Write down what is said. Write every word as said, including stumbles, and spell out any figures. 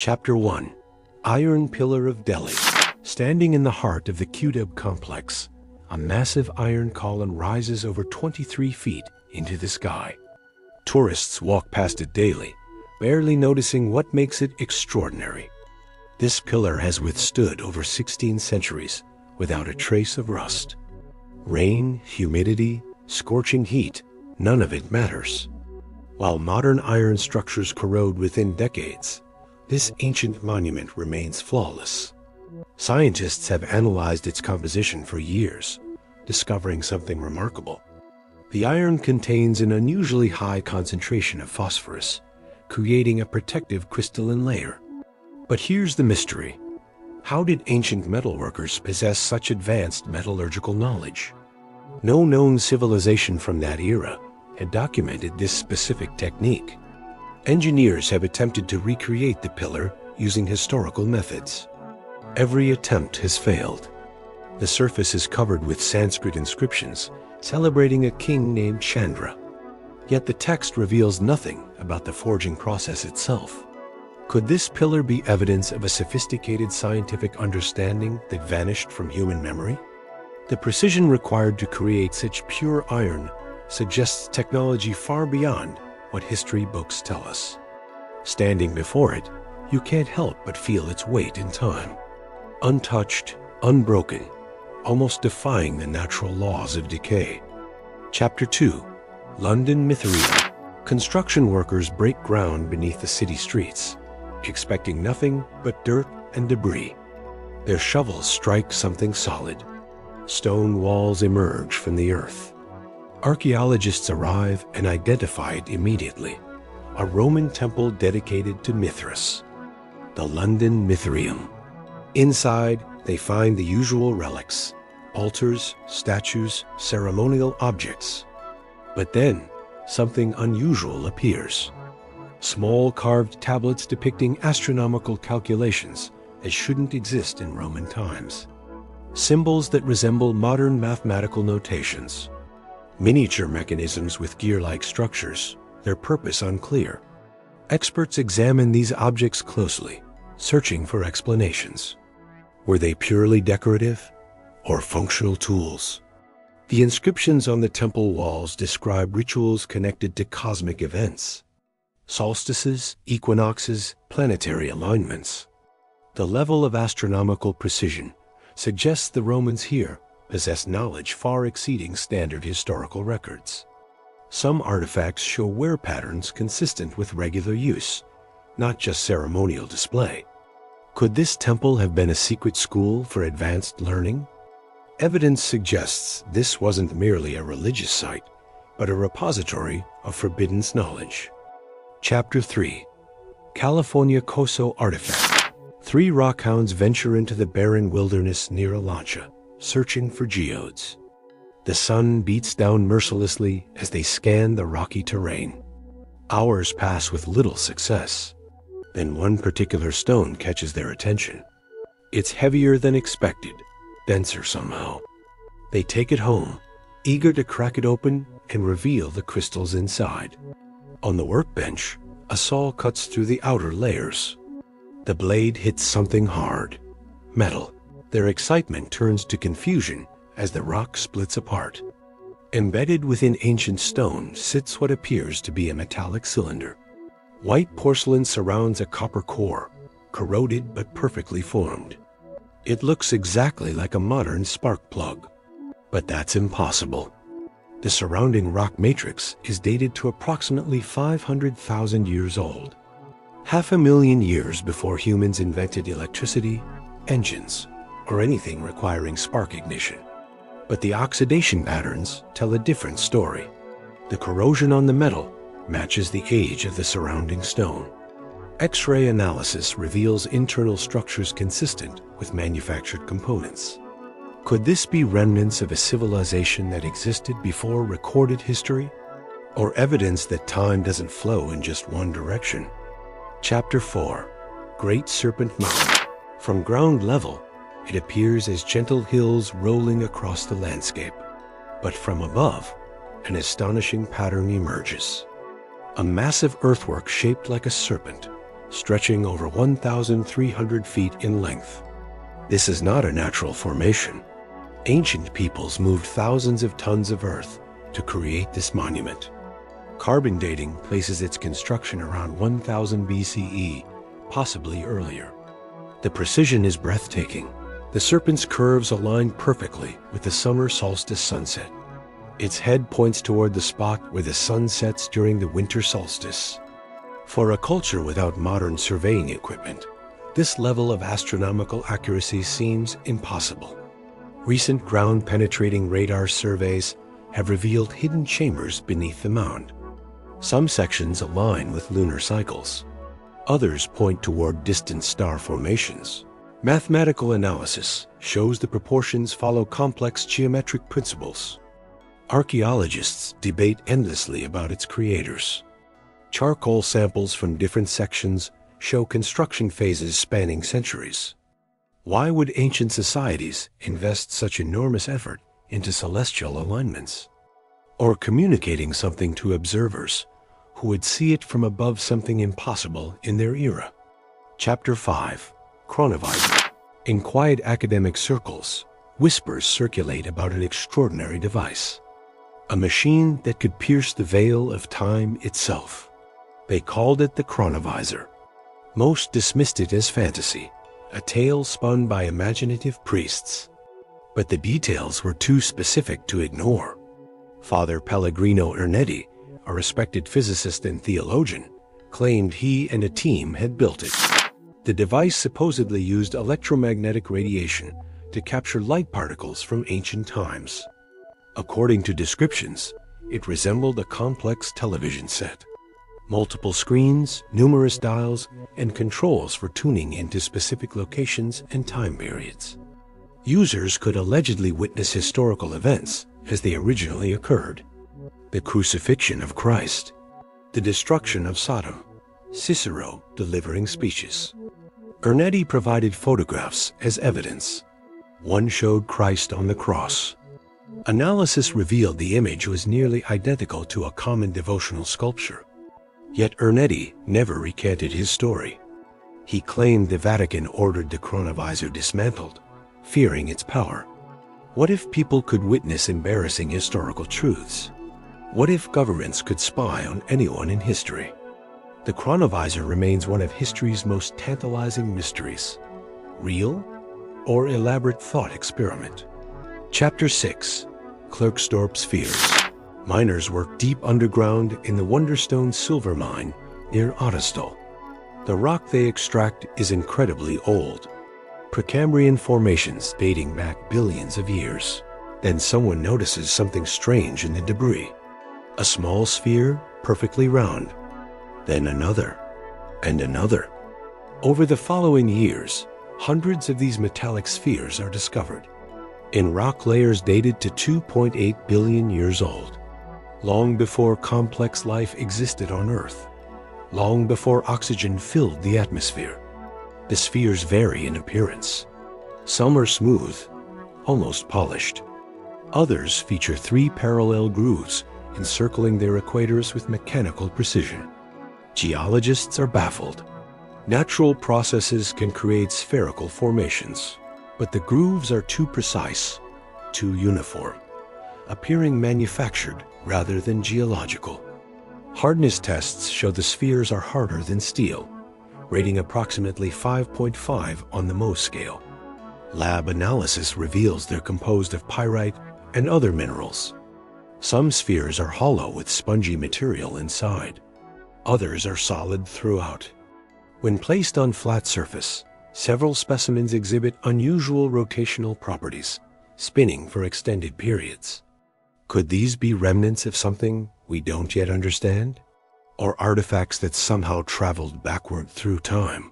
Chapter one. Iron Pillar of Delhi. Standing in the heart of the Qutub complex, a massive iron column rises over twenty-three feet into the sky. Tourists walk past it daily, barely noticing what makes it extraordinary. This pillar has withstood over sixteen centuries without a trace of rust. Rain, humidity, scorching heat, none of it matters. While modern iron structures corrode within decades, this ancient monument remains flawless. Scientists have analyzed its composition for years, discovering something remarkable. The iron contains an unusually high concentration of phosphorus, creating a protective crystalline layer. But here's the mystery. How did ancient metalworkers possess such advanced metallurgical knowledge? No known civilization from that era had documented this specific technique. Engineers have attempted to recreate the pillar using historical methods. Every attempt has failed. The surface is covered with Sanskrit inscriptions celebrating a king named Chandra. Yet the text reveals nothing about the forging process itself. Could this pillar be evidence of a sophisticated scientific understanding that vanished from human memory? The precision required to create such pure iron suggests technology far beyond what history books tell us. Standing before it, you can't help but feel its weight in time. Untouched, unbroken, almost defying the natural laws of decay. Chapter two. London Mithraeum. Construction workers break ground beneath the city streets, expecting nothing but dirt and debris. Their shovels strike something solid. Stone walls emerge from the earth. Archaeologists arrive and identify it immediately, a Roman temple dedicated to Mithras, the London Mithraeum. Inside, they find the usual relics, altars, statues, ceremonial objects. But then, something unusual appears. Small carved tablets depicting astronomical calculations that shouldn't exist in Roman times. Symbols that resemble modern mathematical notations. Miniature mechanisms with gear-like structures, their purpose unclear. Experts examine these objects closely, searching for explanations. Were they purely decorative or functional tools? The inscriptions on the temple walls describe rituals connected to cosmic events, solstices, equinoxes, planetary alignments. The level of astronomical precision suggests the Romans here possess knowledge far exceeding standard historical records. Some artifacts show wear patterns consistent with regular use, not just ceremonial display. Could this temple have been a secret school for advanced learning? Evidence suggests this wasn't merely a religious site, but a repository of forbidden knowledge. Chapter three. California Coso Artifact. Three rockhounds venture into the barren wilderness near Olancha, searching for geodes. The sun beats down mercilessly as they scan the rocky terrain. Hours pass with little success. Then one particular stone catches their attention. It's heavier than expected, denser somehow. They take it home, eager to crack it open and reveal the crystals inside. On the workbench, a saw cuts through the outer layers. The blade hits something hard, metal. Their excitement turns to confusion as the rock splits apart. Embedded within ancient stone sits what appears to be a metallic cylinder. White porcelain surrounds a copper core, corroded but perfectly formed. It looks exactly like a modern spark plug. But that's impossible. The surrounding rock matrix is dated to approximately five hundred thousand years old, half a million years before humans invented electricity, engines, or anything requiring spark ignition. But the oxidation patterns tell a different story. The corrosion on the metal matches the age of the surrounding stone. X-ray analysis reveals internal structures consistent with manufactured components. Could this be remnants of a civilization that existed before recorded history? Or evidence that time doesn't flow in just one direction? Chapter four. Great Serpent Mound. From ground level, it appears as gentle hills rolling across the landscape. But from above, an astonishing pattern emerges. A massive earthwork shaped like a serpent, stretching over one thousand three hundred feet in length. This is not a natural formation. Ancient peoples moved thousands of tons of earth to create this monument. Carbon dating places its construction around one thousand B C E, possibly earlier. The precision is breathtaking. The serpent's curves align perfectly with the summer solstice sunset. Its head points toward the spot where the sun sets during the winter solstice. For a culture without modern surveying equipment, this level of astronomical accuracy seems impossible. Recent ground-penetrating radar surveys have revealed hidden chambers beneath the mound. Some sections align with lunar cycles. Others point toward distant star formations. Mathematical analysis shows the proportions follow complex geometric principles. Archaeologists debate endlessly about its creators. Charcoal samples from different sections show construction phases spanning centuries. Why would ancient societies invest such enormous effort into celestial alignments? Or communicating something to observers who would see it from above, something impossible in their era? Chapter five. Chronovisor. In quiet academic circles, whispers circulate about an extraordinary device. A machine that could pierce the veil of time itself. They called it the Chronovisor. Most dismissed it as fantasy, a tale spun by imaginative priests. But the details were too specific to ignore. Father Pellegrino Ernetti, a respected physicist and theologian, claimed he and a team had built it. The device supposedly used electromagnetic radiation to capture light particles from ancient times. According to descriptions, it resembled a complex television set. Multiple screens, numerous dials, and controls for tuning into specific locations and time periods. Users could allegedly witness historical events as they originally occurred. The crucifixion of Christ, the destruction of Sodom, Cicero delivering speeches. Ernetti provided photographs as evidence. One showed Christ on the cross. Analysis revealed the image was nearly identical to a common devotional sculpture. Yet Ernetti never recanted his story. He claimed the Vatican ordered the Chronovisor dismantled, fearing its power. What if people could witness embarrassing historical truths? What if governments could spy on anyone in history? The Chronovisor remains one of history's most tantalizing mysteries. Real or elaborate thought experiment? Chapter six. Klerksdorp Spheres. Miners work deep underground in the Wonderstone silver mine near Arnestal. The rock they extract is incredibly old. Precambrian formations dating back billions of years. Then someone notices something strange in the debris. A small sphere, perfectly round. Then another. And another. Over the following years, hundreds of these metallic spheres are discovered in rock layers dated to two point eight billion years old, long before complex life existed on Earth, long before oxygen filled the atmosphere. The spheres vary in appearance. Some are smooth, almost polished. Others feature three parallel grooves encircling their equators with mechanical precision. Geologists are baffled. Natural processes can create spherical formations, but the grooves are too precise, too uniform, appearing manufactured rather than geological. Hardness tests show the spheres are harder than steel, rating approximately five point five on the Mohs scale. Lab analysis reveals they're composed of pyrite and other minerals. Some spheres are hollow with spongy material inside. Others are solid throughout. When placed on flat surface, several specimens exhibit unusual rotational properties, spinning for extended periods. Could these be remnants of something we don't yet understand? Or artifacts that somehow traveled backward through time?